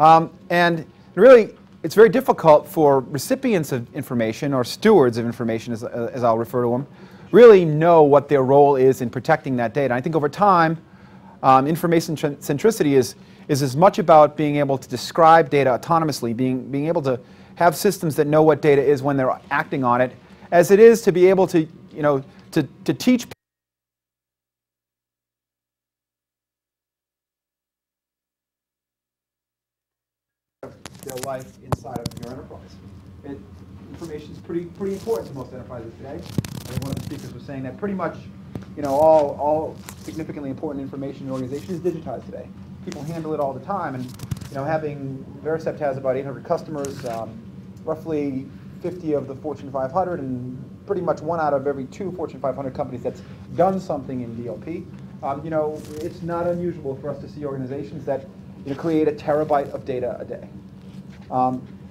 And really, it's very difficult for recipients of information, or stewards of information, as I'll refer to them, really know what their role is in protecting that data. I think over time, information centricity is as much about being able to describe data autonomously, being able to have systems that know what data is when they're acting on it, as it is to be able to, you know, to teach people. Their life inside of your enterprise. Information is pretty important to most enterprises today. And one of the speakers was saying that pretty much, you know, all significantly important information in an organization is digitized today. People handle it all the time, and you know, having Vericept has about 800 customers, roughly 50 of the Fortune 500, and pretty much 1 out of every 2 Fortune 500 companies that's done something in DLP. You know, it's not unusual for us to see organizations that create a terabyte of data a day.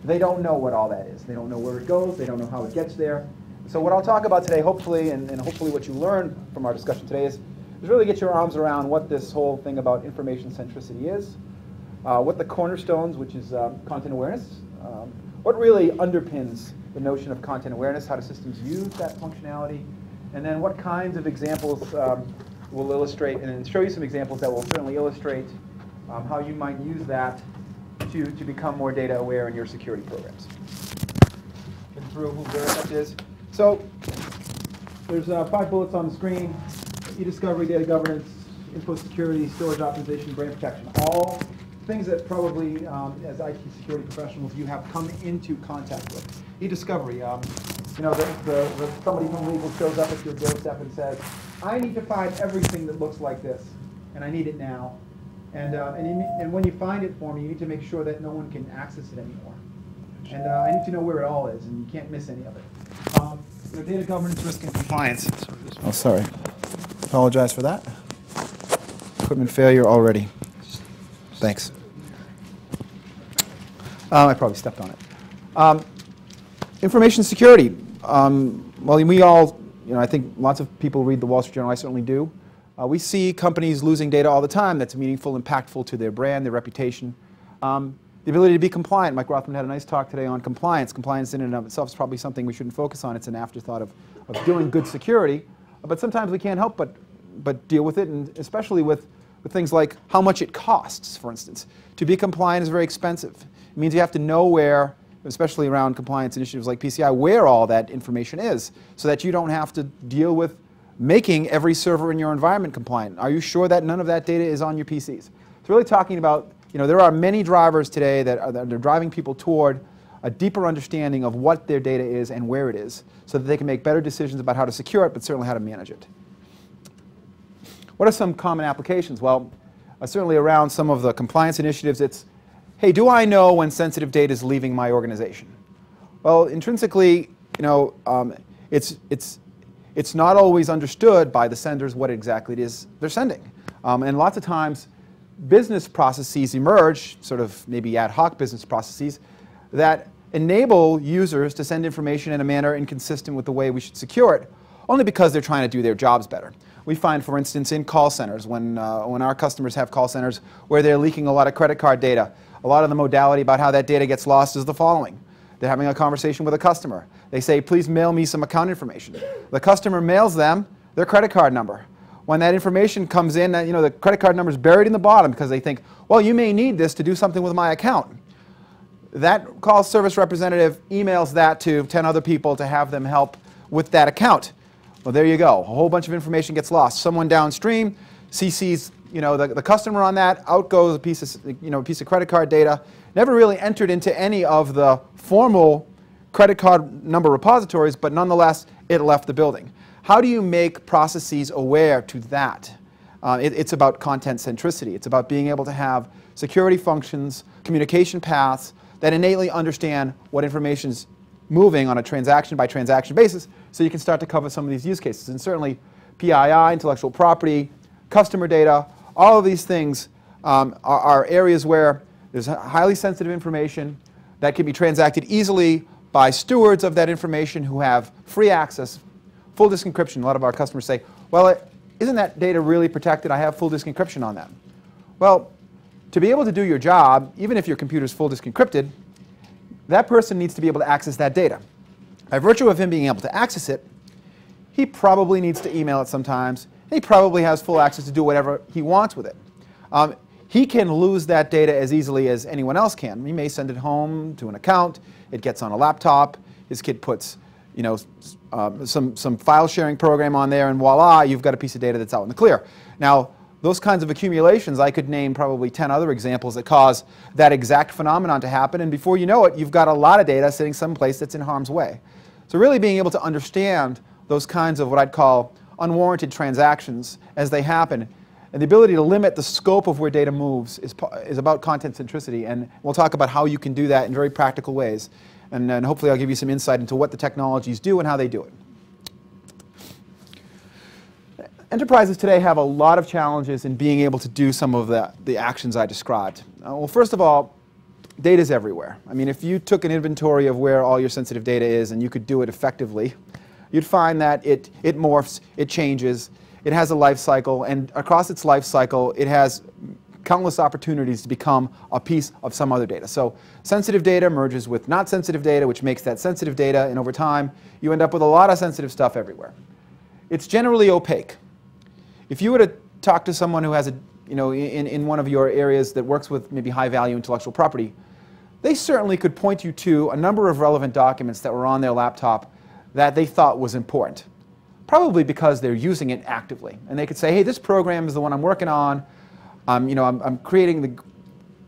They don't know what all that is. They don't know where it goes. They don't know how it gets there. So what I'll talk about today, hopefully, and hopefully what you learned from our discussion today is really get your arms around what this whole thing about information centricity is, what the cornerstones, which is content awareness, what really underpins the notion of content awareness, how do systems use that functionality, and then what kinds of examples we'll illustrate, and then show you some examples that will certainly illustrate how you might use that to become more data aware in your security programs. And through who Vericept is. So there's 5 bullets on the screen: e-discovery, data governance, info security, storage optimization, brand protection. All things that probably, as IT security professionals, you have come into contact with. E-discovery, you know, somebody from legal shows up at your doorstep and says, I need to find everything that looks like this, and I need it now. And when you find it for me, you need to make sure that no one can access it anymore. And I need to know where it all is, and you can't miss any of it. You know, data governance, risk, and compliance. Oh, sorry. Apologize for that. Equipment failure already. Thanks. I probably stepped on it. Information security. Well, we all, you know, I think lots of people read the Wall Street Journal. I certainly do. We see companies losing data all the time that's meaningful, impactful to their brand, their reputation. The ability to be compliant. Mike Rothman had a nice talk today on compliance. Compliance in and of itself is probably something we shouldn't focus on. It's an afterthought of doing good security. But sometimes we can't help but deal with it, and especially with things like how much it costs, for instance. To be compliant is very expensive. It means you have to know where, especially around compliance initiatives like PCI, where all that information is, so that you don't have to deal with making every server in your environment compliant. Are you sure that none of that data is on your PCs? It's really talking about, you know, there are many drivers today that are driving people toward a deeper understanding of what their data is and where it is, so that they can make better decisions about how to secure it, but certainly how to manage it. What are some common applications? Well, certainly around some of the compliance initiatives, it's, hey, do I know when sensitive data is leaving my organization? Well, intrinsically, you know, it's not always understood by the senders what exactly it is they're sending. And lots of times, business processes emerge, sort of maybe ad hoc business processes, that enable users to send information in a manner inconsistent with the way we should secure it, only because they're trying to do their jobs better. We find, for instance, in call centers, when our customers have call centers where they're leaking a lot of credit card data, a lot of the modality about how that data gets lost is the following. They're having a conversation with a customer. They say, please mail me some account information. The customer mails them their credit card number. When that information comes in, you know, the credit card number is buried in the bottom because they think, well, you may need this to do something with my account. That call service representative emails that to 10 other people to have them help with that account. Well, there you go. A whole bunch of information gets lost. Someone downstream CCs, you know, the customer on that. Out goes a piece of, you know, a piece of credit card data. Never really entered into any of the formal credit card number repositories, but nonetheless, it left the building. How do you make processes aware to that? It's about content centricity. It's about being able to have security functions, communication paths, that innately understand what information's moving on a transaction-by-transaction basis, so you can start to cover some of these use cases. And certainly PII, intellectual property, customer data, all of these things are areas where there's highly sensitive information that can be transacted easily by stewards of that information who have free access, full disk encryption. A lot of our customers say, well, isn't that data really protected? I have full disk encryption on that. Well, to be able to do your job, even if your computer's full disk encrypted, that person needs to be able to access that data. By virtue of him being able to access it, he probably needs to email it sometimes. He probably has full access to do whatever he wants with it. He can lose that data as easily as anyone else can. He may send it home to an account. It gets on a laptop. His kid puts, you know, some file sharing program on there, and voila, you've got a piece of data that's out in the clear. Now, those kinds of accumulations, I could name probably 10 other examples that cause that exact phenomenon to happen, and before you know it, you've got a lot of data sitting someplace that's in harm's way. So really being able to understand those kinds of what I'd call unwarranted transactions as they happen, and the ability to limit the scope of where data moves is about content centricity, and we'll talk about how you can do that in very practical ways, and hopefully I'll give you some insight into what the technologies do and how they do it. Enterprises today have a lot of challenges in being able to do some of the actions I described. Well, first of all, data's everywhere. I mean, if you took an inventory of where all your sensitive data is and you could do it effectively, you'd find that it morphs, it changes, it has a life cycle, and across its life cycle, it has countless opportunities to become a piece of some other data. So sensitive data merges with not sensitive data, which makes that sensitive data, and over time, you end up with a lot of sensitive stuff everywhere. It's generally opaque. If you were to talk to someone who has a, you know, in one of your areas that works with maybe high value intellectual property, they certainly could point you to a number of relevant documents that were on their laptop that they thought was important. Probably because they're using it actively. And they could say, hey, this program is the one I'm working on. I'm creating the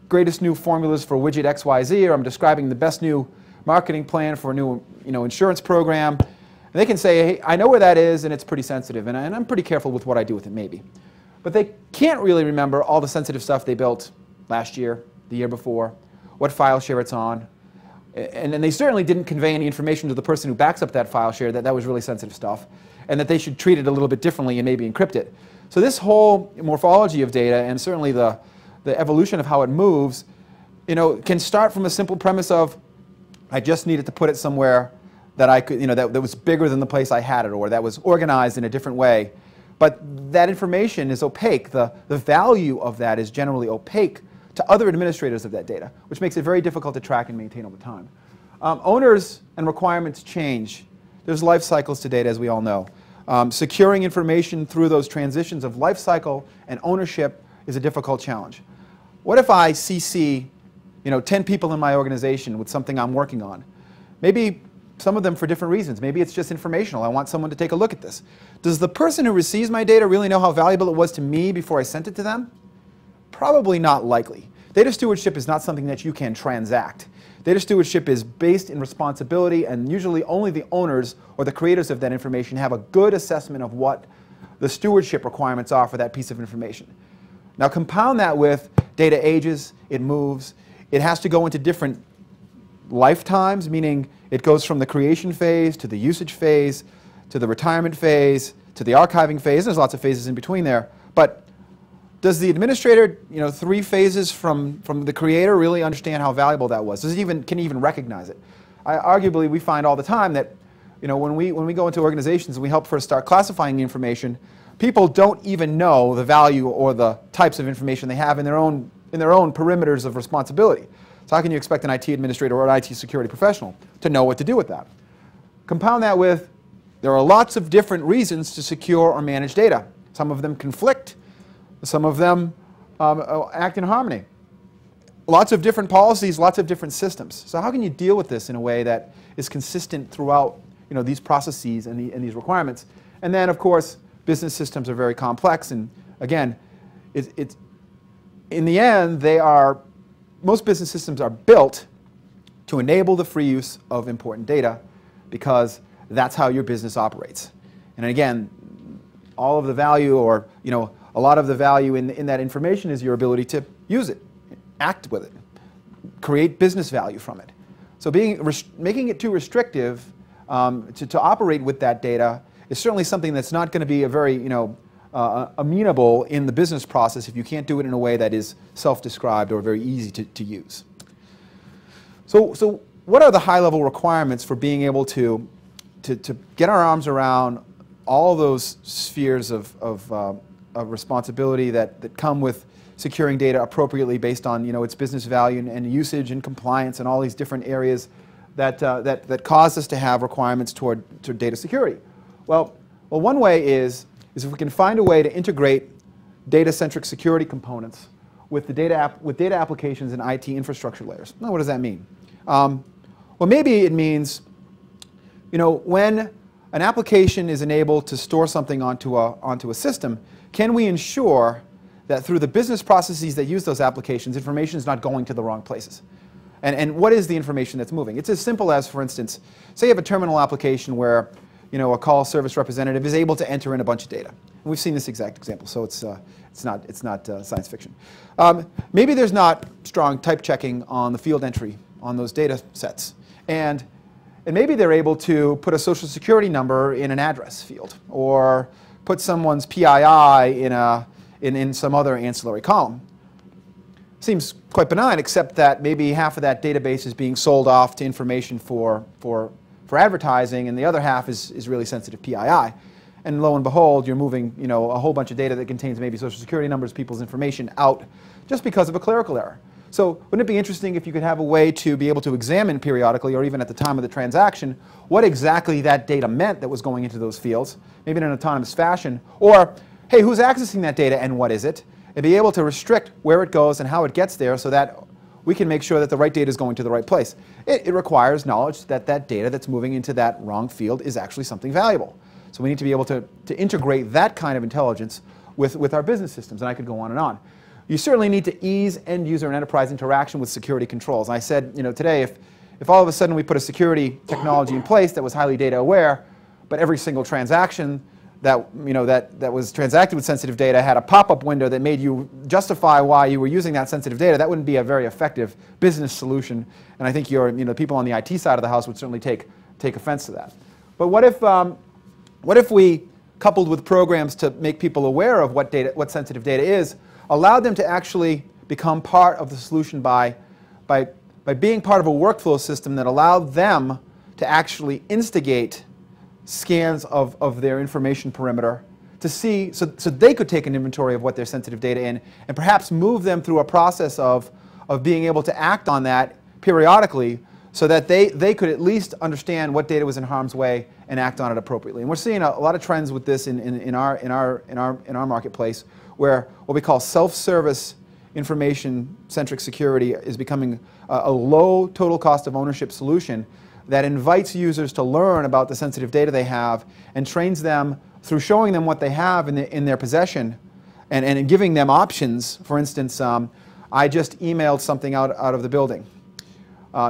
greatest new formulas for widget XYZ, or I'm describing the best new marketing plan for a new, insurance program. And they can say, hey, I know where that is, and it's pretty sensitive, and I'm pretty careful with what I do with it, maybe. But they can't really remember all the sensitive stuff they built last year, the year before, what file share it's on. And they certainly didn't convey any information to the person who backs up that file share that that was really sensitive stuff, and that they should treat it a little bit differently and maybe encrypt it. So this whole morphology of data, and certainly the evolution of how it moves, can start from a simple premise of, I just needed to put it somewhere that I could, that was bigger than the place I had it, or that was organized in a different way. But that information is opaque. The value of that is generally opaque to other administrators of that data, which makes it very difficult to track and maintain over time. Owners and requirements change. There's life cycles to data, as we all know. Securing information through those transitions of life cycle and ownership is a difficult challenge. What if I CC, 10 people in my organization with something I'm working on? Maybe some of them for different reasons. Maybe it's just informational. I want someone to take a look at this. Does the person who receives my data really know how valuable it was to me before I sent it to them? Probably not likely. Data stewardship is not something that you can transact. Data stewardship is based in responsibility, and usually only the owners or the creators of that information have a good assessment of what the stewardship requirements are for that piece of information. Now compound that with data ages, it moves, it has to go into different lifetimes, meaning it goes from the creation phase to the usage phase to the retirement phase to the archiving phase. There's lots of phases in between there. But does the administrator, 3 phases from the creator really understand how valuable that was? Does it even, can he even recognize it? Arguably, we find all the time that, when we go into organizations and we help first start classifying information, people don't even know the value or the types of information they have in their own perimeters of responsibility. So how can you expect an IT administrator or an IT security professional to know what to do with that? Compound that with, there are lots of different reasons to secure or manage data. Some of them conflict, some of them act in harmony. Lots of different policies, lots of different systems. So how can you deal with this in a way that is consistent throughout these processes and these requirements? And then, of course, business systems are very complex, and again, in the end, they are, most business systems are built to enable the free use of important data, because that's how your business operates. And again, all of the value, or a lot of the value in that information is your ability to use it, act with it, create business value from it. So making it too restrictive to operate with that data is certainly something that's not going to be a very amenable in the business process if you can't do it in a way that is self-described or very easy to use. So what are the high-level requirements for being able to get our arms around all those spheres of responsibility that come with securing data appropriately based on, you know, its business value and usage and compliance and all these different areas that, that cause us to have requirements toward data security. Well, one way is if we can find a way to integrate data-centric security components with the data applications and IT infrastructure layers. Now, what does that mean? Well, maybe it means, you know, when an application is enabled to store something onto a system, can we ensure that through the business processes that use those applications, information is not going to the wrong places? And what is the information that's moving? It's as simple as, for instance, say you have a terminal application where, you know, a call service representative is able to enter in a bunch of data. And we've seen this exact example, so it's not science fiction. Maybe there's not strong type checking on the field entry on those data sets. And maybe they're able to put a social security number in an address field, or put someone's PII in some other ancillary column. Seems quite benign, except that maybe half of that database is being sold off to information for advertising, and the other half is really sensitive PII. And lo and behold, you're moving, you know, a whole bunch of data that contains maybe social security numbers, people's information out, just because of a clerical error. So wouldn't it be interesting if you could have a way to be able to examine periodically, or even at the time of the transaction, what exactly that data meant that was going into those fields, maybe in an autonomous fashion, or, hey, who's accessing that data and what is it, and be able to restrict where it goes and how it gets there so that we can make sure that the right data is going to the right place. It requires knowledge that that data that's moving into that wrong field is actually something valuable. So we need to be able to integrate that kind of intelligence with our business systems, and I could go on and on. You certainly need to ease end-user and enterprise interaction with security controls. I said, you know, today, if all of a sudden we put a security technology in place that was highly data-aware, but every single transaction that, you know, that was transacted with sensitive data had a pop-up window that made you justify why you were using that sensitive data, that wouldn't be a very effective business solution. And I think people on the IT side of the house would certainly take offense to that. But what if we, coupled with programs to make people aware of what sensitive data is, allowed them to actually become part of the solution by being part of a workflow system that allowed them to actually instigate scans of their information perimeter to see, so they could take an inventory of what their sensitive data in, and perhaps move them through a process of being able to act on that periodically so that they could at least understand what data was in harm's way and act on it appropriately. And we're seeing a lot of trends with this in our marketplace, where what we call self-service information-centric security is becoming a low total cost of ownership solution that invites users to learn about the sensitive data they have and trains them through showing them what they have in their possession and giving them options. For instance, I just emailed something out of the building.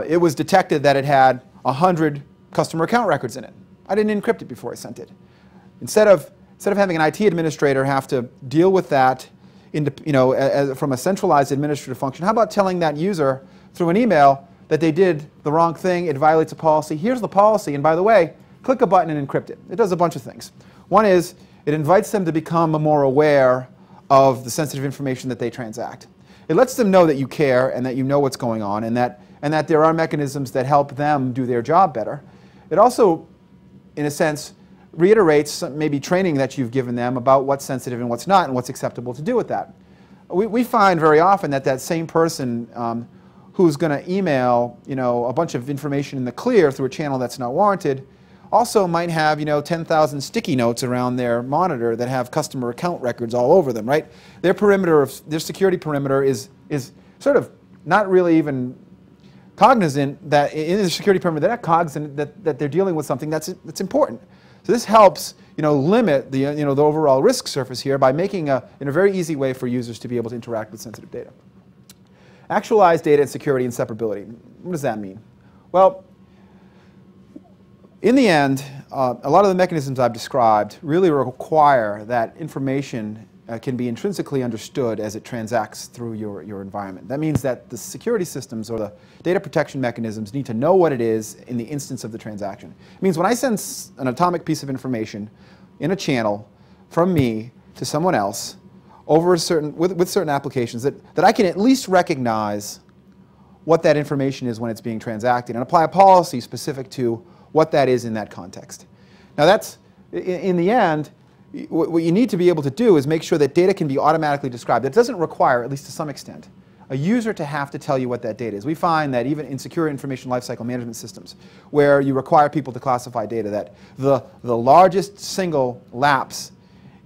It was detected that it had 100 customer account records in it. I didn't encrypt it before I sent it. Instead of having an IT administrator have to deal with that from a centralized administrative function, how about telling that user through an email that they did the wrong thing, it violates a policy, here's the policy, and by the way, click a button and encrypt it. It does a bunch of things. One is, it invites them to become more aware of the sensitive information that they transact. It lets them know that you care and that you know what's going on and that there are mechanisms that help them do their job better. It also, in a sense, reiterates maybe training that you've given them about what's sensitive and what's not and what's acceptable to do with that. We find very often that same person who's going to email, you know, a bunch of information in the clear through a channel that's not warranted also might have, you know, 10,000 sticky notes around their monitor that have customer account records all over them, right? Their perimeter, their security perimeter is sort of not really even cognizant that in the security perimeter, they're not cognizant that they're dealing with something that's important. So this helps, you know, limit the overall risk surface here by making in a very easy way for users to be able to interact with sensitive data. Actualized data and security and separability. What does that mean? Well, in the end, a lot of the mechanisms I've described really require that information can be intrinsically understood as it transacts through your environment. That means that the security systems or the data protection mechanisms need to know what it is in the instance of the transaction. It means when I send an atomic piece of information in a channel from me to someone else over with certain applications, that I can at least recognize what that information is when it's being transacted and apply a policy specific to what that is in that context. Now that's, in the end, what you need to be able to do is make sure that data can be automatically described. That doesn't require, at least to some extent, a user to have to tell you what that data is. We find that even in secure information lifecycle management systems, where you require people to classify data, that the largest single lapse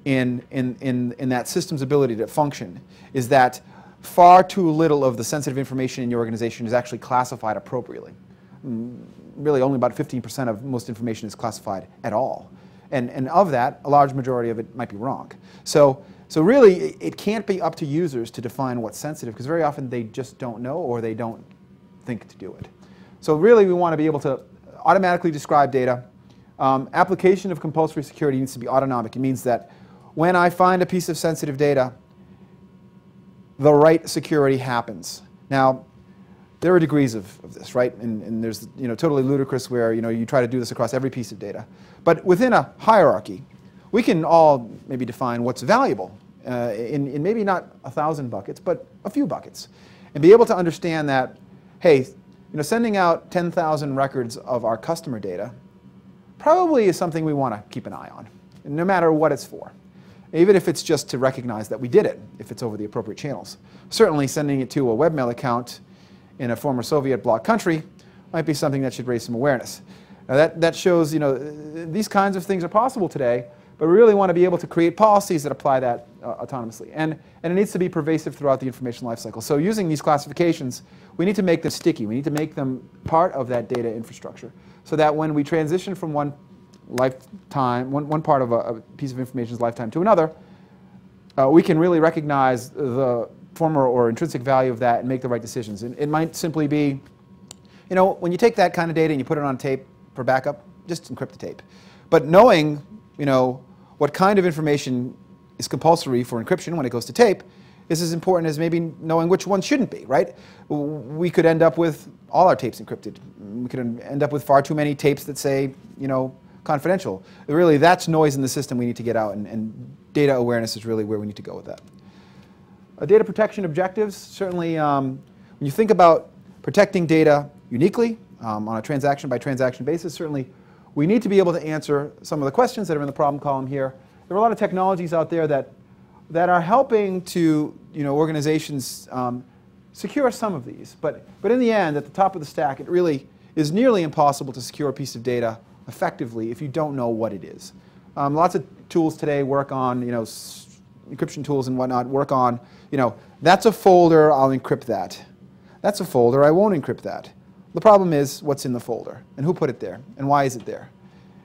in that system's ability to function is that far too little of the sensitive information in your organization is actually classified appropriately. Really only about 15% of most information is classified at all. And of that, a large majority of it might be wrong. So really, it can't be up to users to define what's sensitive, because very often they just don't know or they don't think to do it. So really, we want to be able to automatically describe data. Application of compulsory security needs to be autonomic. It means that when I find a piece of sensitive data, the right security happens. Now, there are degrees of this, right? And there's, you know, totally ludicrous where, you know, you try to do this across every piece of data. But within a hierarchy, we can all maybe define what's valuable in maybe not 1,000 buckets, but a few buckets, and be able to understand that, hey, you know, sending out 10,000 records of our customer data probably is something we want to keep an eye on, no matter what it's for. Even if it's just to recognize that we did it, if it's over the appropriate channels. Certainly sending it to a webmail account in a former Soviet bloc country might be something that should raise some awareness. Now that shows, you know, these kinds of things are possible today, but we really want to be able to create policies that apply that autonomously. And it needs to be pervasive throughout the information lifecycle. So using these classifications, we need to make them sticky. We need to make them part of that data infrastructure, so that when we transition from one part of a piece of information's lifetime to another, we can really recognize the former or intrinsic value of that and make the right decisions. And it might simply be, you know, when you take that kind of data and you put it on tape for backup, just encrypt the tape. But knowing, you know, what kind of information is compulsory for encryption when it goes to tape is as important as maybe knowing which one shouldn't be, right? We could end up with all our tapes encrypted. We could end up with far too many tapes that say, you know, confidential. Really, that's noise in the system we need to get out, and data awareness is really where we need to go with that. Data protection objectives, certainly when you think about protecting data uniquely on a transaction-by-transaction basis, certainly we need to be able to answer some of the questions that are in the problem column here. There are a lot of technologies out there that are helping to, you know, organizations secure some of these, but in the end, at the top of the stack, it really is nearly impossible to secure a piece of data effectively if you don't know what it is. Lots of tools today work on, you know, encryption tools and whatnot work on, you know, that's a folder, I'll encrypt that. That's a folder, I won't encrypt that. The problem is what's in the folder and who put it there and why is it there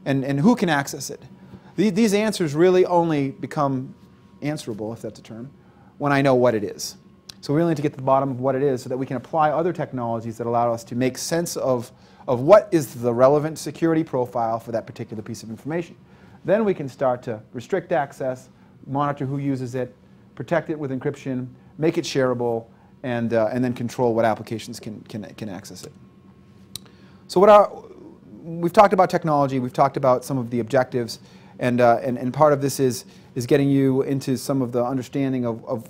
and who can access it. These answers really only become answerable, if that's a term, when I know what it is. So we really need to get to the bottom of what it is so that we can apply other technologies that allow us to make sense of what is the relevant security profile for that particular piece of information. Then we can start to restrict access, monitor who uses it, protect it with encryption, make it shareable, and then control what applications can access it. So we've talked about technology, we've talked about some of the objectives, and part of this is getting you into some of the understanding of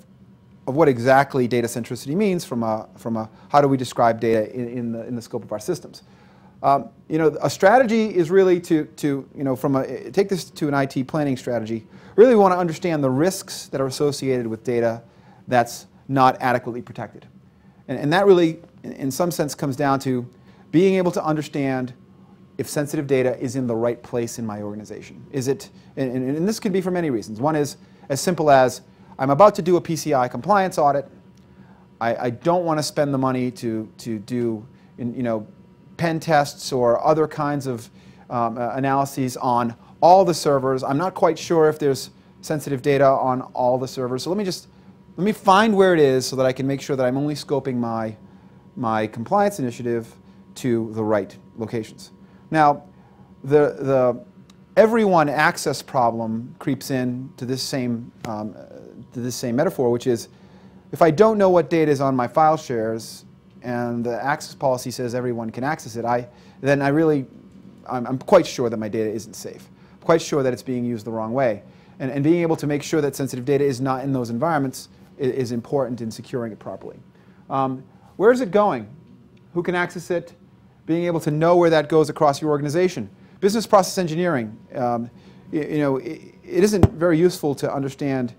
what exactly data centricity means from a how do we describe data in the scope of our systems. You know, a strategy is really to you know, take this to an IT planning strategy. Really, we want to understand the risks that are associated with data that's not adequately protected, and that really, in some sense, comes down to being able to understand if sensitive data is in the right place in my organization. Is it? And this could be for many reasons. One is as simple as I'm about to do a PCI compliance audit. I don't want to spend the money to do, you know, pen tests or other kinds of analyses on all the servers. I'm not quite sure if there's sensitive data on all the servers. So let me find where it is so that I can make sure that I'm only scoping my compliance initiative to the right locations. Now, the everyone access problem creeps in to this same metaphor, which is if I don't know what data is on my file shares, and the access policy says everyone can access it, I'm quite sure that my data isn't safe. I'm quite sure that it's being used the wrong way. And being able to make sure that sensitive data is not in those environments is important in securing it properly. Where is it going? Who can access it? Being able to know where that goes across your organization. Business process engineering you know, it isn't very useful to understand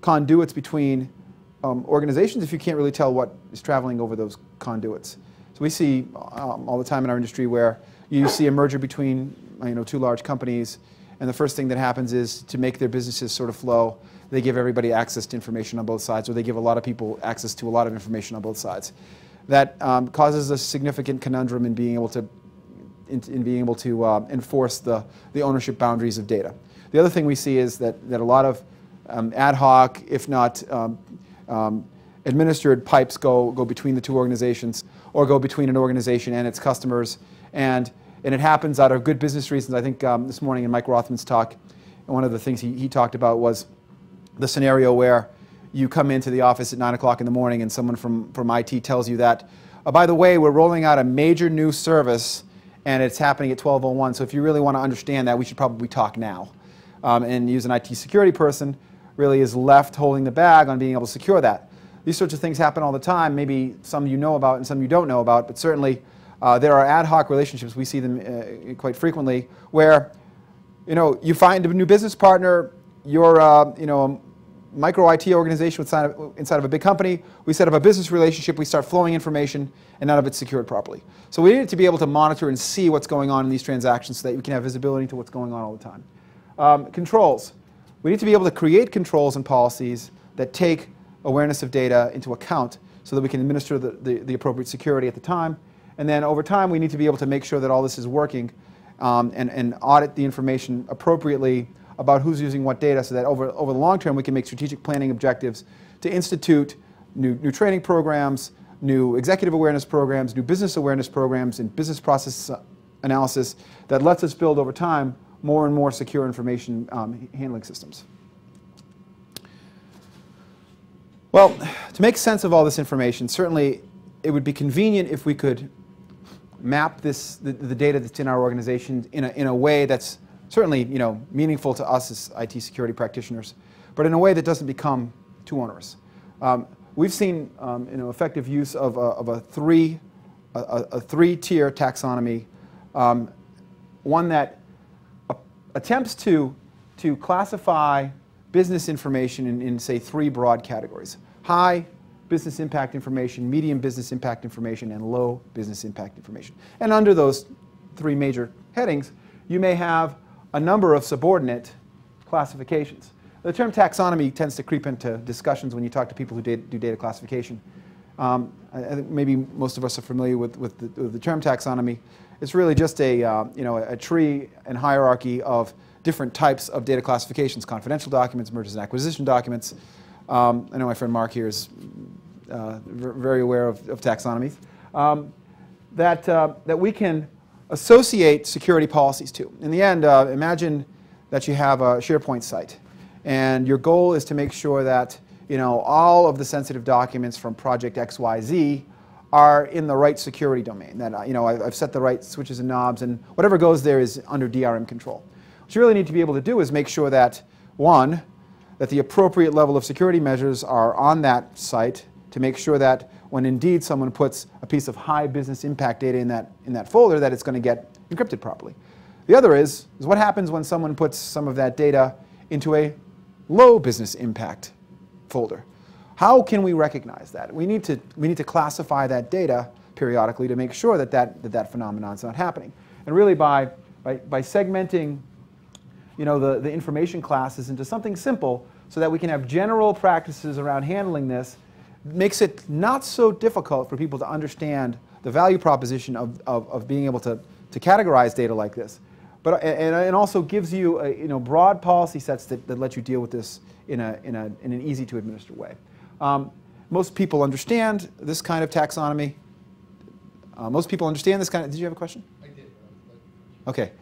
conduits between organizations if you can't really tell what is traveling over those conduits. So we see all the time in our industry where you see a merger between, you know, two large companies, and the first thing that happens is, to make their businesses sort of flow, they give everybody access to information on both sides, or they give a lot of people access to a lot of information on both sides. That causes a significant conundrum in being able to enforce the ownership boundaries of data. The other thing we see is that a lot of ad hoc, if not administered pipes go between the two organizations, or go between an organization and its customers, and it happens out of good business reasons. I think this morning in Mike Rothman's talk, one of the things he talked about was the scenario where you come into the office at 9 o'clock in the morning and someone from IT tells you that, oh, by the way, we're rolling out a major new service and it's happening at 12:01, so if you really want to understand that, we should probably talk now. And use an IT security person really is left holding the bag on being able to secure that. These sorts of things happen all the time, maybe some you know about and some you don't know about, but certainly there are ad hoc relationships, we see them quite frequently, where, you know, you find a new business partner, you're, you know, a micro IT organization inside of a big company, we set up a business relationship, we start flowing information, and none of it's secured properly. So we need to be able to monitor and see what's going on in these transactions so that we can have visibility into what's going on all the time. Controls. We need to be able to create controls and policies that take awareness of data into account so that we can administer the appropriate security at the time. And then over time, we need to be able to make sure that all this is working and audit the information appropriately about who's using what data, so that over the long term, we can make strategic planning objectives to institute new training programs, new executive awareness programs, new business awareness programs, and business process analysis that lets us build over time more and more secure information handling systems. Well, to make sense of all this information, certainly it would be convenient if we could map the data that's in our organization in a way that's certainly, you know, meaningful to us as IT security practitioners, but in a way that doesn't become too onerous. We've seen you know, effective use of a three-tier taxonomy, one that attempts to classify business information in, say, three broad categories: high business impact information, medium business impact information, and low business impact information. And under those three major headings, you may have a number of subordinate classifications. The term taxonomy tends to creep into discussions when you talk to people who do data classification. I think maybe most of us are familiar with the term taxonomy. It's really just a, you know, a tree and hierarchy of different types of data classifications: confidential documents, mergers and acquisition documents. I know my friend Mark here is very aware of taxonomies. That we can associate security policies to. In the end, imagine that you have a SharePoint site, and your goal is to make sure that, you know, all of the sensitive documents from project XYZ are in the right security domain. That, you know, I've set the right switches and knobs, and whatever goes there is under DRM control. What you really need to be able to do is make sure that, one, that the appropriate level of security measures are on that site to make sure that when indeed someone puts a piece of high business impact data in that folder, that it's going to get encrypted properly. The other is what happens when someone puts some of that data into a low business impact folder. How can we recognize that? We need to classify that data periodically to make sure that phenomenon is not happening. And really by segmenting, you know, the information classes into something simple so that we can have general practices around handling this, makes it not so difficult for people to understand the value proposition of being able to categorize data like this. But and also gives you, you know, broad policy sets that let you deal with this in an easy to administer way. Most people understand this kind of taxonomy. Did you have a question? I did. Okay.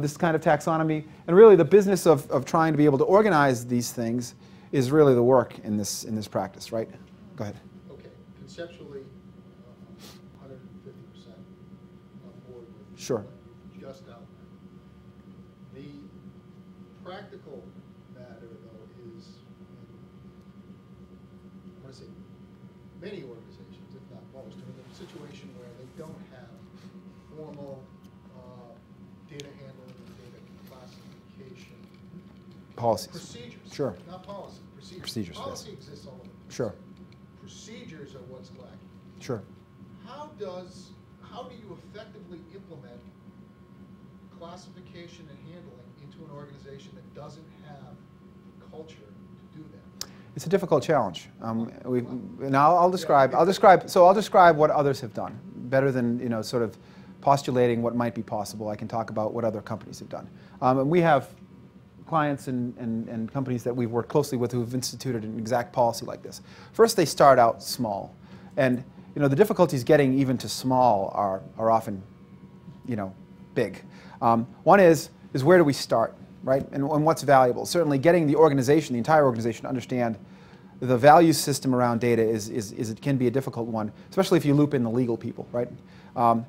This kind of taxonomy, and really the business of trying to be able to organize these things is really the work in this practice, right? Go ahead. Okay. Conceptually, 150% on board with sure. Just outlined. The practical matter, though, is, I want to say, many organizations, if not most, are in a situation where they don't have formal data handling and data classification Policies. Procedures. Sure. Not policy. Procedures. Procedures. Policy exists all over the place. Sure. Procedures are what's lacking. Sure. How do you effectively implement classification and handling into an organization that doesn't have the culture to do that? It's a difficult challenge. I'll describe what others have done better than sort of postulating what might be possible. I can talk about what other companies have done. And we have clients and companies that we've worked closely with who've instituted an exact policy like this. First, they start out small, and the difficulties getting even to small are often, big. One is where do we start, right? And what's valuable? Certainly, getting the organization, the entire organization, to understand the value system around data it can be a difficult one, especially if you loop in the legal people, right? But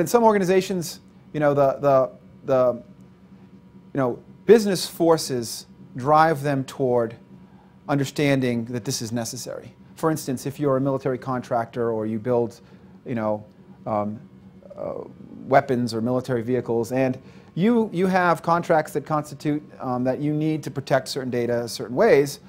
in some organizations, business forces drive them toward understanding that this is necessary. For instance, if you're a military contractor or you build, weapons or military vehicles, and you have contracts that constitute that you need to protect certain data certain ways,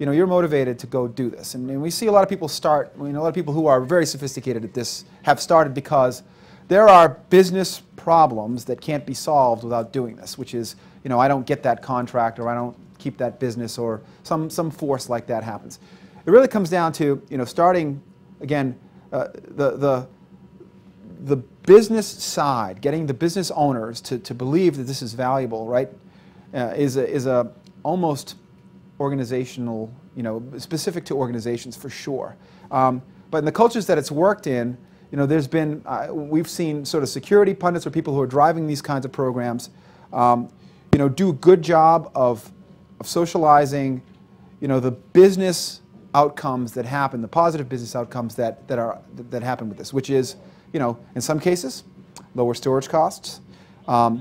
you're motivated to go do this. And we see a lot of people start. A lot of people who are very sophisticated at this have started because there are business problems that can't be solved without doing this, which is, I don't get that contract, or I don't keep that business, or some force like that happens. It really comes down to, starting again, the business side, getting the business owners to believe that this is valuable, right, is almost organizational, specific to organizations for sure. But in the cultures that it's worked in, there's been, we've seen sort of security pundits or people who are driving these kinds of programs, do a good job of socializing, the business outcomes that happen, the positive business outcomes that happen with this, which is, in some cases, lower storage costs.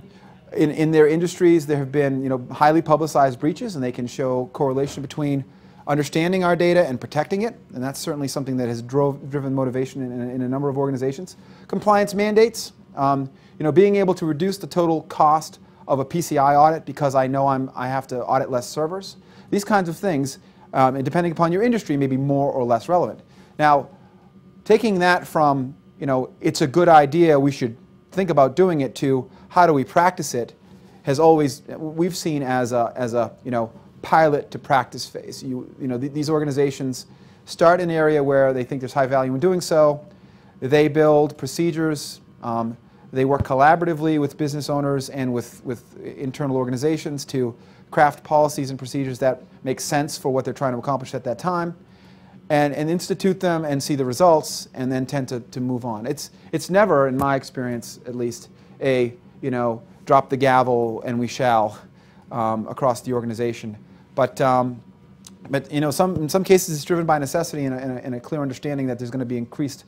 In their industries, there have been, highly publicized breaches, and they can show correlation between understanding our data and protecting it, and that's certainly something that has driven motivation in a number of organizations. Compliance mandates, being able to reduce the total cost of a PCI audit because I know I have to audit less servers. These kinds of things, and depending upon your industry, may be more or less relevant. Now, taking that from, it's a good idea, we should think about doing it, to how do we practice it, has always, we've seen as a pilot to practice phase. These organizations start in an area where they think there's high value in doing so. They build procedures. They work collaboratively with business owners and with internal organizations to craft policies and procedures that make sense for what they're trying to accomplish at that time, and institute them and see the results, and then tend to move on. It's never, in my experience at least, a drop the gavel and we shall across the organization. But in some cases it's driven by necessity and a clear understanding that there's going to be increased,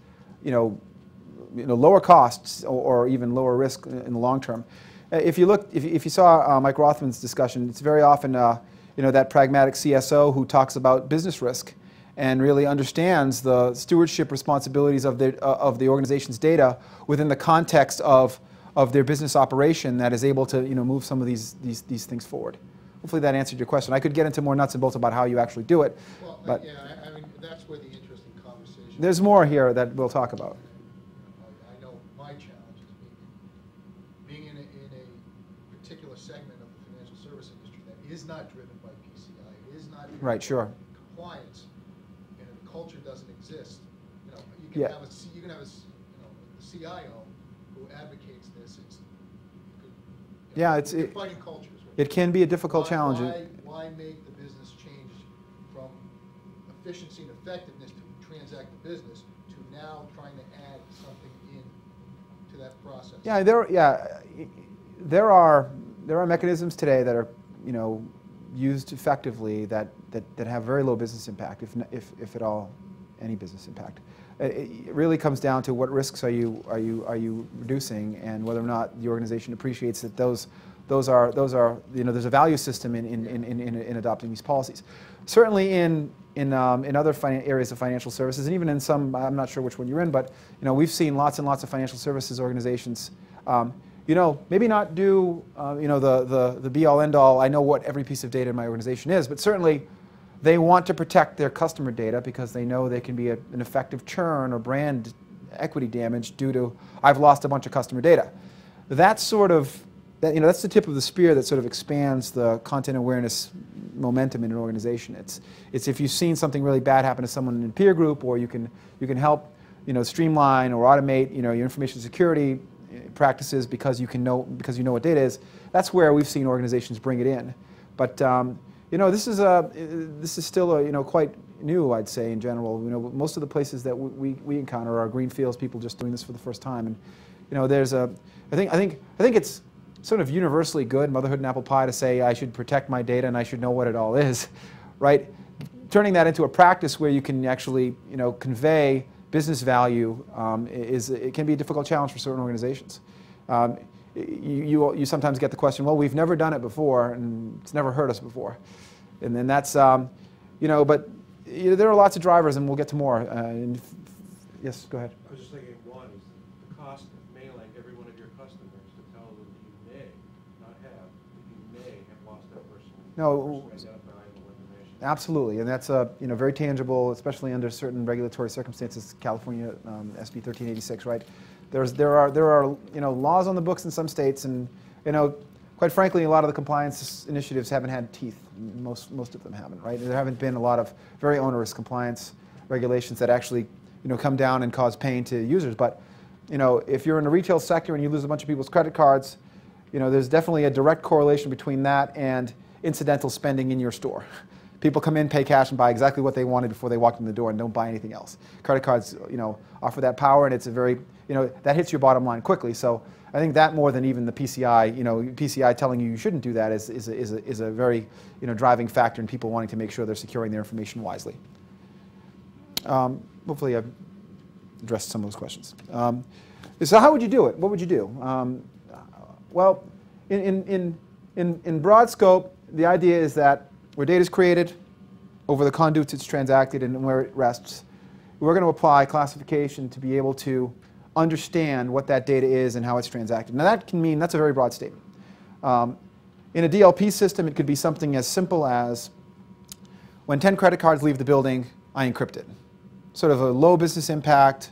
lower costs or even lower risk in the long term. If you saw Mike Rothman's discussion, it's very often, that pragmatic CSO who talks about business risk and really understands the stewardship responsibilities of the organization's data within the context of their business operation, that is able to move some of these things forward. Hopefully that answered your question. I could get into more nuts and bolts about how you actually do it. Well, but yeah, I mean, that's where the interesting conversation is. There's more here that we'll talk about. I know my challenge is being in a particular segment of the financial service industry that is not driven by PCI, it is not driven by compliance, and if the culture doesn't exist, you can have a CIO who advocates this. You're fighting cultures. Right? It can be a difficult challenge. Why make the business change from efficiency and effectiveness to transact the business to now trying to add something in to that process? There are mechanisms today that are used effectively that have very low business impact, if at all, any business impact. It really comes down to what risks are you reducing, and whether or not the organization appreciates that those are there's a value system in adopting these policies. Certainly in other areas of financial services, and even in some, I'm not sure which one you're in, but we've seen lots and lots of financial services organizations you know, maybe not do, you know, the be-all, end-all, I know what every piece of data in my organization is, but certainly they want to protect their customer data because they know they can be an effective churn or brand equity damage due to, I've lost a bunch of customer data. That's sort of, you know, that's the tip of the spear that sort of expands the content awareness momentum in an organization. It's if you've seen something really bad happen to someone in a peer group, or you can help, you know, streamline or automate, you know, your information security practices because you know what data is. That's where we've seen organizations bring it in. But you know, this is still you know, quite new, I'd say, in general. You know, most of the places that we encounter are greenfields, people just doing this for the first time. And you know, there's a I think it's sort of universally good, motherhood and apple pie, to say I should protect my data and I should know what it all is, right? Turning that into a practice where you can actually, you know, convey business value it can be a difficult challenge for certain organizations. You sometimes get the question, well, we've never done it before and it's never hurt us before, and then that's you know, but you know, there are lots of drivers, and we'll get to more. And yes, go ahead. I was just thinking, one is the cost of mailing every one of your customers to tell them that you may not have, that you may have lost that person. No. Absolutely, and that's a, you know, very tangible, especially under certain regulatory circumstances. California SB 1386, right? There are you know, laws on the books in some states, and you know, quite frankly, a lot of the compliance initiatives haven't had teeth. Most of them haven't, right? There haven't been a lot of very onerous compliance regulations that actually, you know, come down and cause pain to users. But you know, if you're in the retail sector and you lose a bunch of people's credit cards, you know, there's definitely a direct correlation between that and incidental spending in your store. People come in, pay cash, and buy exactly what they wanted before they walked in the door, and don't buy anything else. Credit cards, you know, offer that power, and it's a very, you know, that hits your bottom line quickly. So I think that, more than even the PCI, you know, PCI telling you you shouldn't do that is a very, you know, driving factor in people wanting to make sure they're securing their information wisely. Hopefully, I've addressed some of those questions. So how would you do it? What would you do? Well, in broad scope, the idea is that where data is created, over the conduits it's transacted, and where it rests, we're going to apply classification to be able to understand what that data is and how it's transacted. Now that can mean, that's a very broad statement. In a DLP system, it could be something as simple as, when 10 credit cards leave the building, I encrypt it. Sort of a low business impact,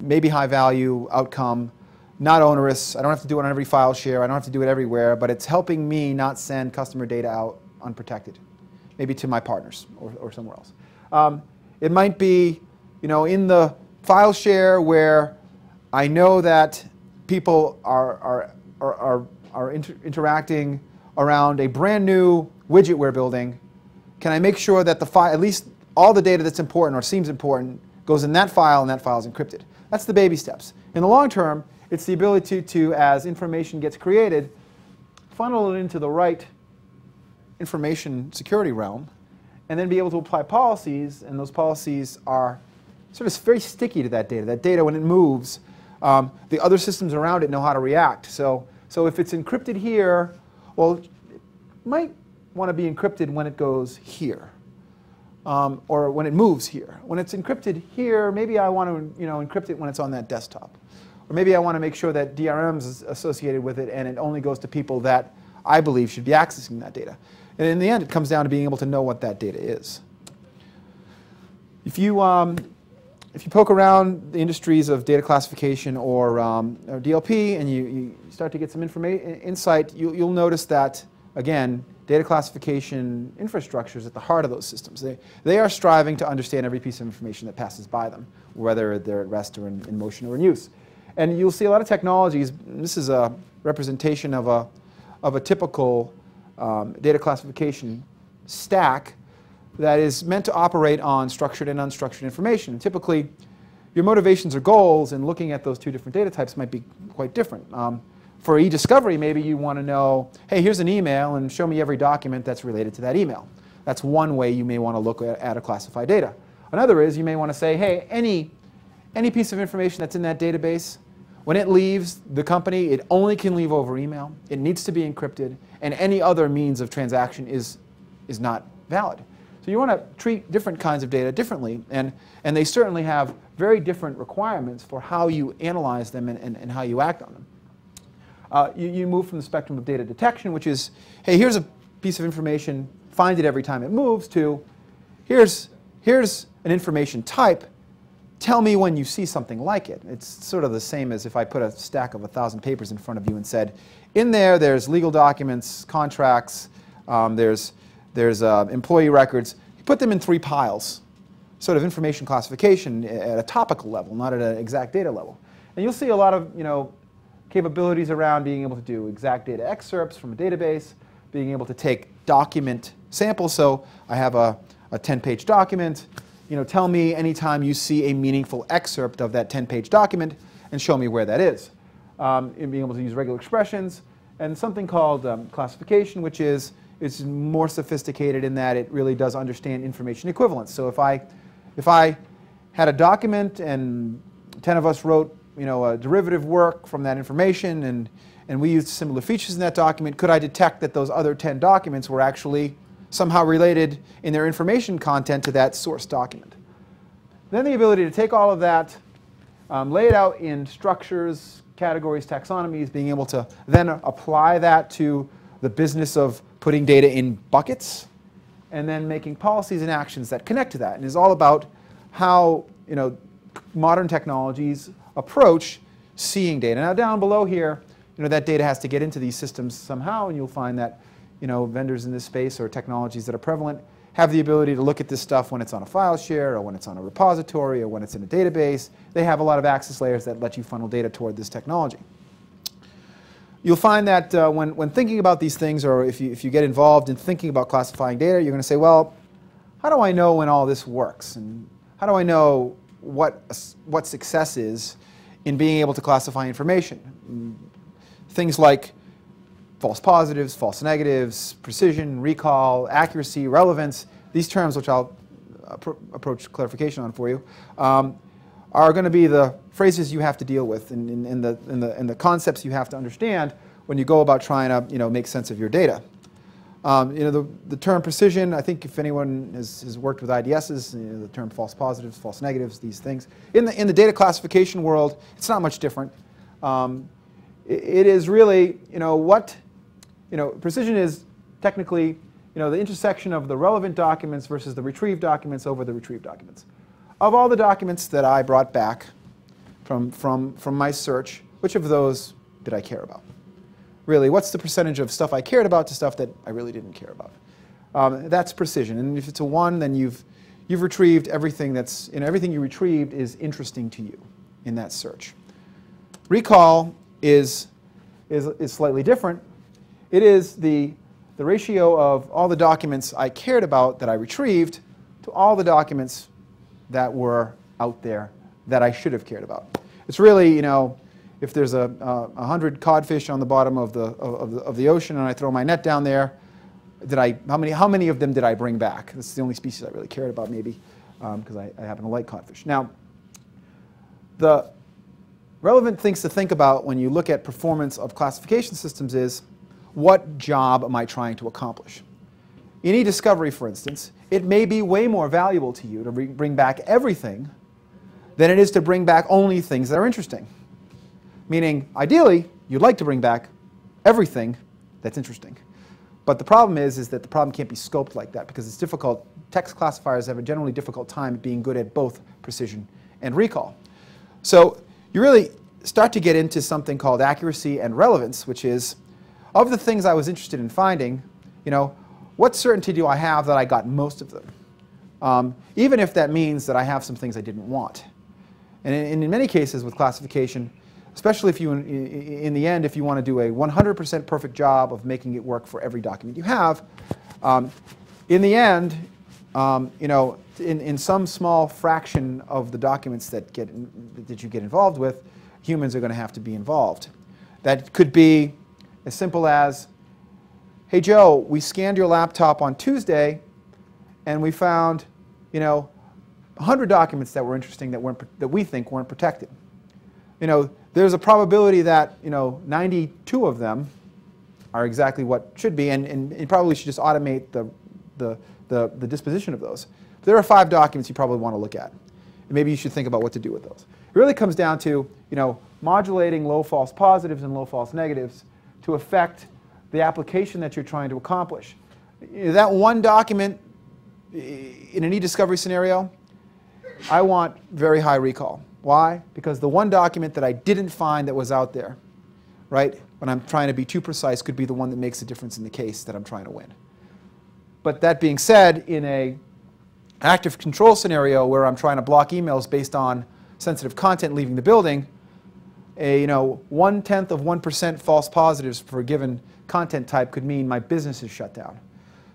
maybe high value outcome, not onerous. I don't have to do it on every file share, I don't have to do it everywhere, but it's helping me not send customer data out unprotected, maybe to my partners or somewhere else. It might be, you know, in the file share where I know that people are interacting around a brand new widget we're building. Can I make sure that the file, at least all the data that's important or seems important, goes in that file, and that file is encrypted? That's the baby steps. In the long term, it's the ability to, as information gets created, funnel it into the right information security realm, and then be able to apply policies, and those policies are sort of very sticky to that data. That data, when it moves, the other systems around it know how to react. So if it's encrypted here, well, it might want to be encrypted when it goes here, or when it moves here. When it's encrypted here, maybe I want to, you know, encrypt it when it's on that desktop, or maybe I want to make sure that DRM is associated with it, and it only goes to people that I believe should be accessing that data. And in the end, it comes down to being able to know what that data is. If you poke around the industries of data classification or DLP, and you start to get some insight, you'll notice that, again, data classification infrastructure is at the heart of those systems. They are striving to understand every piece of information that passes by them, whether they're at rest or in motion or in use. And you'll see a lot of technologies. This is a representation of a typical data classification stack that is meant to operate on structured and unstructured information. And typically, your motivations or goals in looking at those two different data types might be quite different. For e-discovery, maybe you want to know, hey, here's an email, and show me every document that's related to that email. That's one way you may want to look at a classified data. Another is you may want to say, hey, any piece of information that's in that database, when it leaves the company, it only can leave over email. It needs to be encrypted, and any other means of transaction is not valid. So you want to treat different kinds of data differently, and they certainly have very different requirements for how you analyze them and how you act on them. You move from the spectrum of data detection, which is, hey, here's a piece of information, find it every time it moves, to here's an information type, tell me when you see something like it. It's sort of the same as if I put a stack of 1,000 papers in front of you and said, in there's legal documents, contracts, there's employee records. You put them in three piles, sort of information classification at a topical level, not at an exact data level. And you'll see a lot of, capabilities around being able to do exact data excerpts from a database, being able to take document samples. So I have a 10-page document. Tell me anytime you see a meaningful excerpt of that 10-page document and show me where that is. And being able to use regular expressions and something called classification, which is it's more sophisticated in that it really does understand information equivalence. So if I had a document and 10 of us wrote a derivative work from that information, and we used similar features in that document, could I detect that those other 10 documents were actually somehow related in their information content to that source document? Then the ability to take all of that, lay it out in structures, categories, taxonomies, being able to then apply that to the business of putting data in buckets, and then making policies and actions that connect to that, and is all about how modern technologies approach seeing data. Now down below here, that data has to get into these systems somehow, and you'll find that vendors in this space or technologies that are prevalent have the ability to look at this stuff when it's on a file share or when it's on a repository or when it's in a database. They have a lot of access layers that let you funnel data toward this technology. You'll find that when thinking about these things, or if you get involved in thinking about classifying data, you're going to say, well, how do I know when all this works? And how do I know what success is in being able to classify information? Things like false positives, false negatives, precision, recall, accuracy, relevance, these terms, which I'll approach clarification on for you, are going to be the phrases you have to deal with and the concepts you have to understand when you go about trying to make sense of your data. The term precision, I think if anyone has worked with IDSs, the term false positives, false negatives, these things. In the data classification world, it's not much different. It is really, precision is technically, the intersection of the relevant documents versus the retrieved documents over the retrieved documents. Of all the documents that I brought back from my search, which of those did I care about? Really, what's the percentage of stuff I cared about to stuff that I really didn't care about? That's precision. And if it's a 1, then you've retrieved everything that's, everything you retrieved is interesting to you in that search. Recall is slightly different. It is the ratio of all the documents I cared about that I retrieved to all the documents that were out there that I should have cared about. It's really, if there's 100 codfish on the bottom of the ocean and I throw my net down there, how many of them did I bring back? This is the only species I really cared about, maybe, because I happen to like codfish. Now, the relevant things to think about when you look at performance of classification systems is, what job am I trying to accomplish? In e-discovery, for instance, it may be way more valuable to you to bring back everything than it is to bring back only things that are interesting. Meaning, ideally, you'd like to bring back everything that's interesting. But the problem is that the problem can't be scoped like that because it's difficult. Text classifiers have a generally difficult time being good at both precision and recall. So you really start to get into something called accuracy and relevance, which is, of the things I was interested in finding, what certainty do I have that I got most of them? Even if that means that I have some things I didn't want. And in many cases with classification, especially if you, in the end, if you want to do a 100% perfect job of making it work for every document you have, in the end, in some small fraction of the documents that you get involved with, humans are going to have to be involved. That could be as simple as, hey, Joe, we scanned your laptop on Tuesday, and we found, 100 documents that were interesting that we think weren't protected. There's a probability that, 92 of them are exactly what should be, and you probably should just automate the disposition of those. There are 5 documents you probably want to look at, and maybe you should think about what to do with those. It really comes down to, modulating low false positives and low false negatives to affect the application that you're trying to accomplish. That one document in an e-discovery scenario, I want very high recall. Why? Because the one document that I didn't find that was out there, right, when I'm trying to be too precise, could be the one that makes a difference in the case that I'm trying to win. But that being said, in an active control scenario where I'm trying to block emails based on sensitive content leaving the building, a 0.1% false positives for a given content type could mean my business is shut down.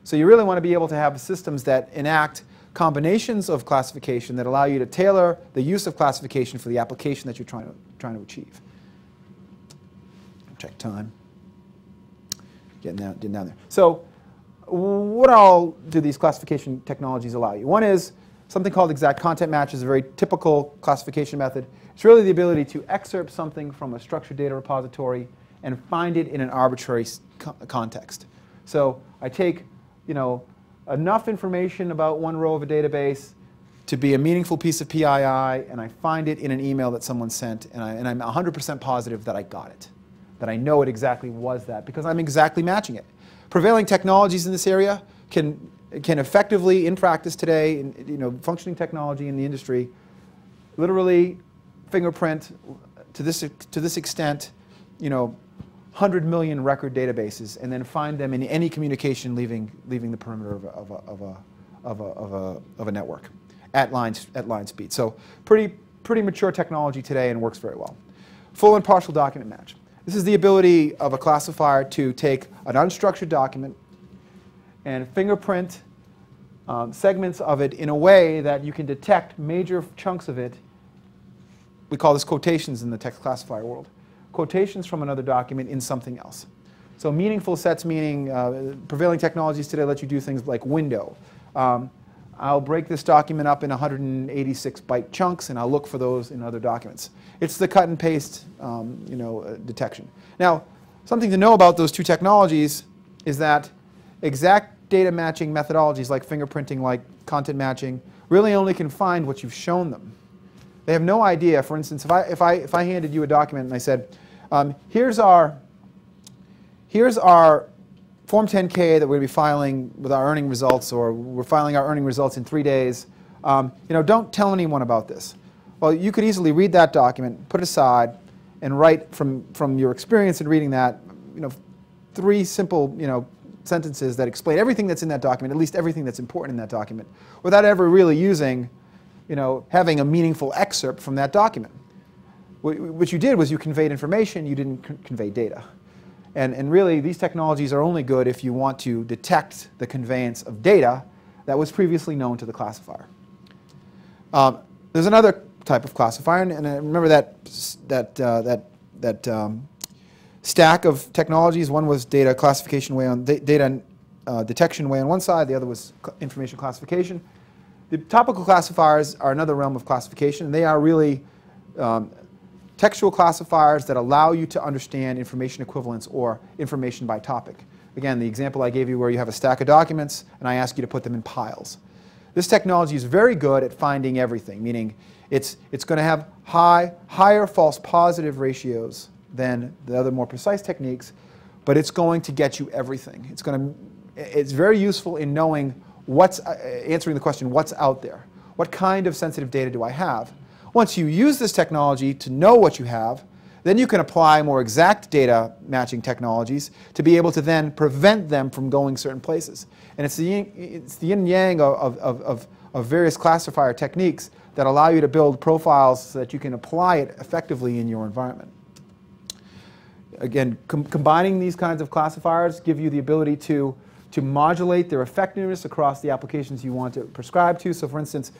So you really want to be able to have systems that enact combinations of classification that allow you to tailor the use of classification for the application that you're trying to achieve. Check time. Getting down there. So what all do these classification technologies allow you? One is something called exact content match, is a very typical classification method. It's really the ability to excerpt something from a structured data repository and find it in an arbitrary context. So I take, enough information about one row of a database to be a meaningful piece of PII, and I find it in an email that someone sent, and I'm 100% positive that I got it, that I know it exactly was that, because I'm exactly matching it. Prevailing technologies in this area can effectively, in practice today, functioning technology in the industry, literally fingerprint to this extent, 100 million record databases, and then find them in any communication leaving the perimeter of a network at line speed. So pretty mature technology today, and works very well. Full and partial document match. This is the ability of a classifier to take an unstructured document and fingerprint segments of it in a way that you can detect major chunks of it. We call this quotations in the text classifier world. Quotations from another document in something else. So meaningful sets, meaning prevailing technologies today let you do things like window. I'll break this document up in 186 byte chunks, and I'll look for those in other documents. It's the cut and paste, detection. Now, something to know about those two technologies is that exact data matching methodologies like fingerprinting, like content matching, really only can find what you've shown them. They have no idea. For instance, if I handed you a document and I said, here's our Form 10K that we're going to be filing with our earning results, or we're filing our earning results in 3 days. Don't tell anyone about this. Well, you could easily read that document, put it aside, and write from your experience in reading that, 3 simple, sentences that explain everything that's in that document, at least everything that's important in that document, without ever really using, having a meaningful excerpt from that document. What you did was you conveyed information, you didn't convey data. And really, these technologies are only good if you want to detect the conveyance of data that was previously known to the classifier. There's another type of classifier, and I remember that stack of technologies. One was data classification way on data detection way on one side. The other was information classification. The topical classifiers are another realm of classification. They are really textual classifiers that allow you to understand information equivalence or information by topic. Again, the example I gave you where you have a stack of documents and I ask you to put them in piles. This technology is very good at finding everything, meaning it's going to have higher false positive ratios than the other more precise techniques, but it's going to get you everything. It's very useful in knowing what's, answering the question, what's out there? What kind of sensitive data do I have? Once you use this technology to know what you have, then you can apply more exact data matching technologies to be able to then prevent them from going certain places. And it's the yin and yang of various classifier techniques that allow you to build profiles so that you can apply it effectively in your environment. Again, combining these kinds of classifiers give you the ability to modulate their effectiveness across the applications you want to prescribe to. So for instance,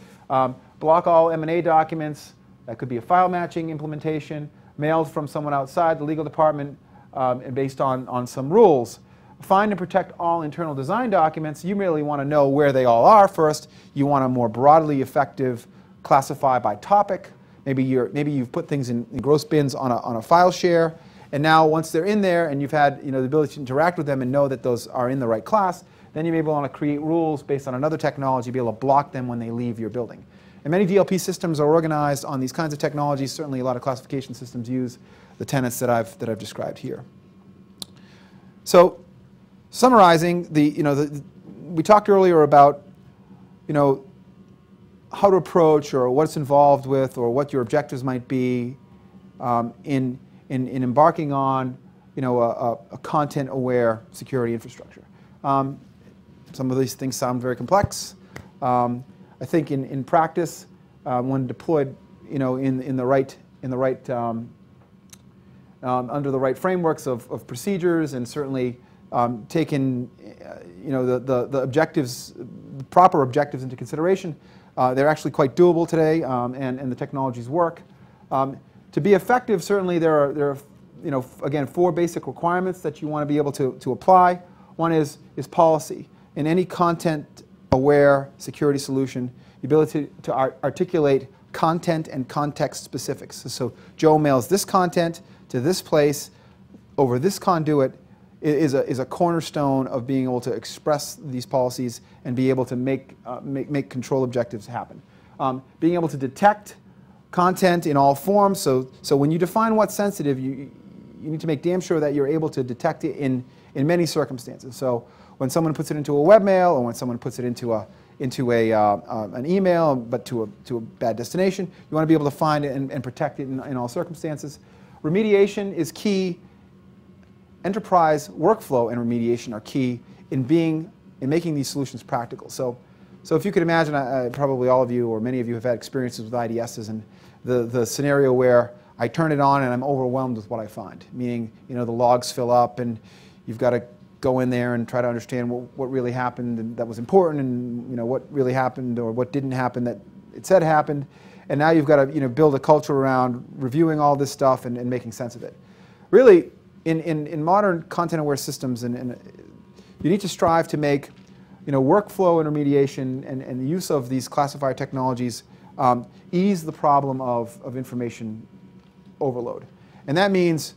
block all M&A documents. That could be a file matching implementation, mailed from someone outside the legal department, and based on some rules. Find and protect all internal design documents. You merely want to know where they all are first. You want a more broadly effective classify by topic. Maybe you've put things in gross bins on a file share. And now once they're in there and you've had the ability to interact with them and know that those are in the right class, then you may want to create rules based on another technology, be able to block them when they leave your building. And many DLP systems are organized on these kinds of technologies. Certainly a lot of classification systems use the tenets that I've described here. So summarizing, we talked earlier about, how to approach or what's involved with or what your objectives might be in embarking on, a content-aware security infrastructure. Some of these things sound very complex. I think in practice, when deployed, under the right frameworks of procedures, and certainly taken, the objectives, the proper objectives into consideration, they're actually quite doable today, and the technologies work. To be effective, certainly there are again, four basic requirements that you want to be able to apply. One is policy. In any content-aware security solution, the ability to articulate content and context specifics. So Joe mails this content to this place over this conduit is a cornerstone of being able to express these policies and be able to make control objectives happen. Being able to detect content in all forms, so when you define what's sensitive, you need to make damn sure that you're able to detect it in many circumstances. So when someone puts it into a webmail, or when someone puts it into an email, but to a bad destination, you want to be able to find it and protect it in all circumstances. Remediation is key. Enterprise workflow and remediation are key in making these solutions practical. So if you could imagine, probably all of you or many of you have had experiences with IDSs, and the scenario where I turn it on and I'm overwhelmed with what I find. Meaning, the logs fill up, and you've got to go in there and try to understand what really happened and that was important, and what really happened or what didn't happen that it said happened. And now you've got to build a culture around reviewing all this stuff and making sense of it. Really, in modern content-aware systems, you need to strive to make workflow and remediation and the use of these classifier technologies ease the problem of information overload. And that means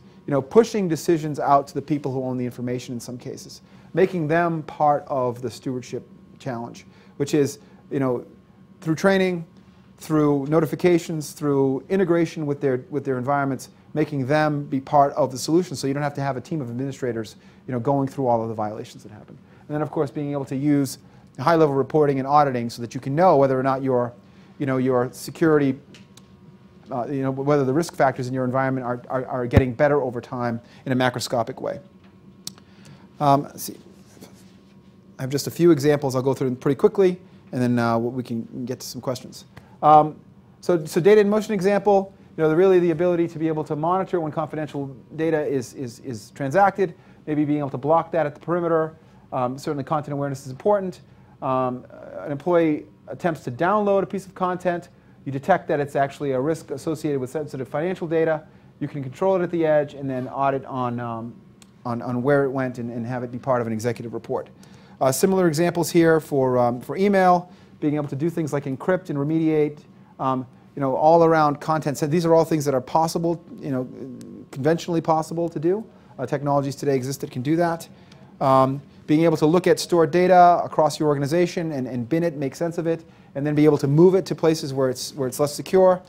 pushing decisions out to the people who own the information in some cases, making them part of the stewardship challenge, which is through training, through notifications, through integration with their environments, making them be part of the solution, so you don't have to have a team of administrators going through all of the violations that happen. And then, of course, being able to use high-level reporting and auditing so that you can know whether or not your security, whether the risk factors in your environment are getting better over time in a macroscopic way. Let's see. I have just a few examples. I'll go through them pretty quickly, and then we can get to some questions. So data in motion example, really the ability to be able to monitor when confidential data is transacted, maybe being able to block that at the perimeter. Certainly content awareness is important. An employee attempts to download a piece of content. You detect that it's actually a risk associated with sensitive financial data. You can control it at the edge and then audit on where it went and have it be part of an executive report. Similar examples here for email, being able to do things like encrypt and remediate, all around content. So these are all things that are possible, conventionally possible to do. Technologies today exist that can do that. Being able to look at stored data across your organization and bin it, make sense of it, and then be able to move it to places where it's less secure,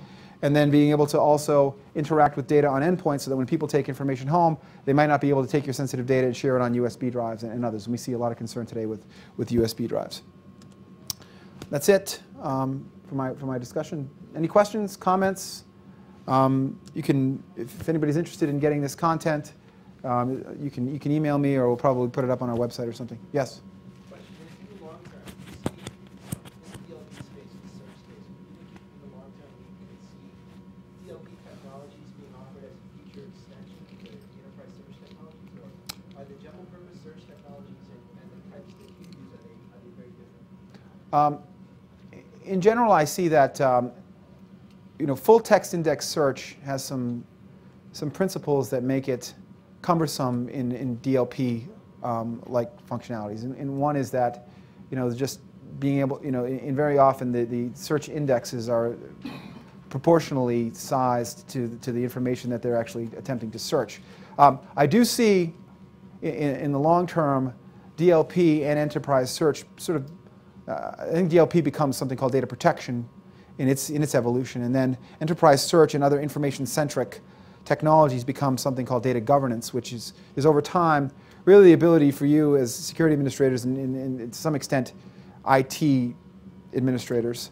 and then being able to also interact with data on endpoints so that when people take information home, they might not be able to take your sensitive data and share it on USB drives and others. And we see a lot of concern today with USB drives. That's it for my discussion. Any questions, comments? You can, if anybody's interested in getting this content, you can email me, or we'll probably put it up on our website or something. Yes? In general, I see that full text index search has some principles that make it cumbersome in DLP like functionalities. And one is that just being able and very often the search indexes are proportionally sized to the information that they're actually attempting to search. I do see in the long term DLP and enterprise search sort of I think DLP becomes something called data protection, in its evolution. And then enterprise search and other information-centric technologies become something called data governance, which is over time really the ability for you as security administrators and to some extent IT administrators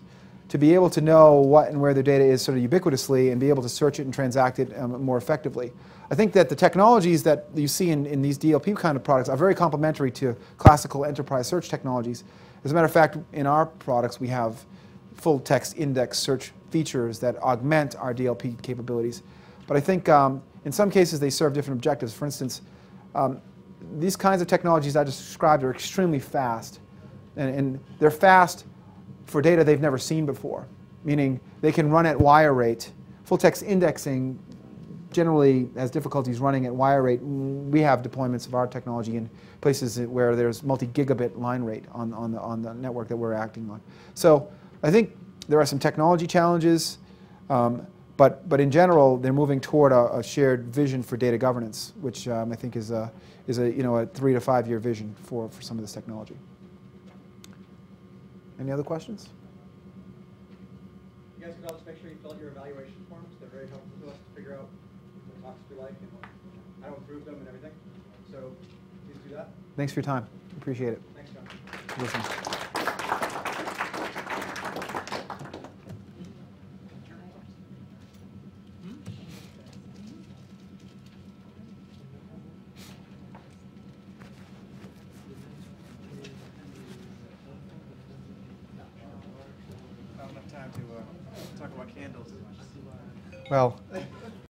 to be able to know what and where their data is sort of ubiquitously and be able to search it and transact it more effectively. I think that the technologies that you see in these DLP kind of products are very complementary to classical enterprise search technologies. As a matter of fact, in our products we have full text index search features that augment our DLP capabilities. But I think in some cases they serve different objectives. For instance, these kinds of technologies I just described are extremely fast. And they're fast for data they've never seen before, meaning they can run at wire rate. Full text indexing generally has difficulties running at wire rate. We have deployments of our technology in places where there's multi-gigabit line rate on the network that we're acting on. So I think there are some technology challenges, but in general they're moving toward a shared vision for data governance, which I think is a a 3 to 5 year vision for some of this technology. Any other questions? You guys could also make sure you fill out your evaluation forms. They're very helpful to us to figure out what talks we like and how to improve them and everything. So please do that. Thanks for your time. Appreciate it. Thanks, John. Well,